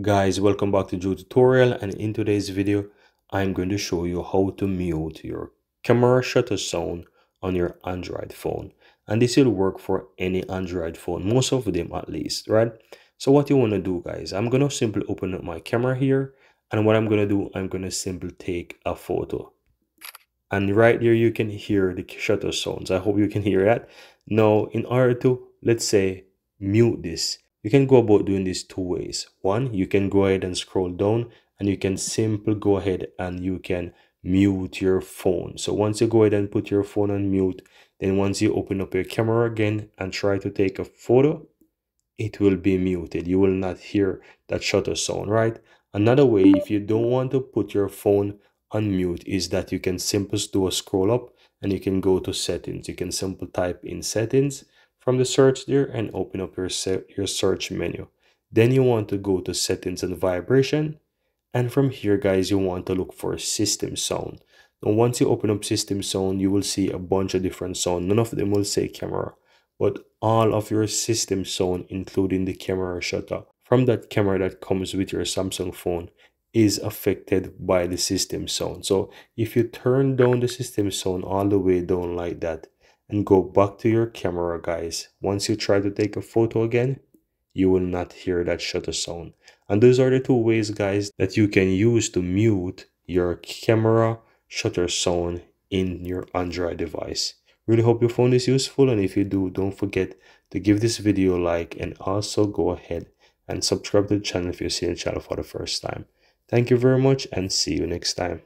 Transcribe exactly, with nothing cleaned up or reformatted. Guys, welcome back to Drew Tutorial, and in today's video I'm going to show you how to mute your camera shutter sound on your Android phone, and this will work for any Android phone, most of them at least, right? So what you want to do, guys, I'm going to simply open up my camera here, and what I'm going to do, I'm going to simply take a photo, and right there you can hear the shutter sounds. I hope you can hear that. Now in order to, let's say, mute this, you can go about doing this two ways. One, you can go ahead and scroll down and you can simply go ahead and you can mute your phone. So once you go ahead and put your phone on mute, then once you open up your camera again and try to take a photo, it will be muted. You will not hear that shutter sound, right? Another way, if you don't want to put your phone on mute, is that you can simply do a scroll up and you can go to settings. You can simply type in settings from the search there and open up your, your search menu. Then you want to go to settings and vibration. And from here, guys, you want to look for system sound. Now, once you open up system sound, you will see a bunch of different sound. None of them will say camera, but all of your system sound, including the camera shutter from that camera that comes with your Samsung phone, is affected by the system sound. So if you turn down the system sound all the way down like that, and go back to your camera, guys, once you try to take a photo again, you will not hear that shutter sound. And those are the two ways, guys, that you can use to mute your camera shutter sound in your Android device. Really hope you found this useful, and if you do, don't forget to give this video a like, and also go ahead and subscribe to the channel if you're seeing the channel for the first time. Thank you very much, and see you next time.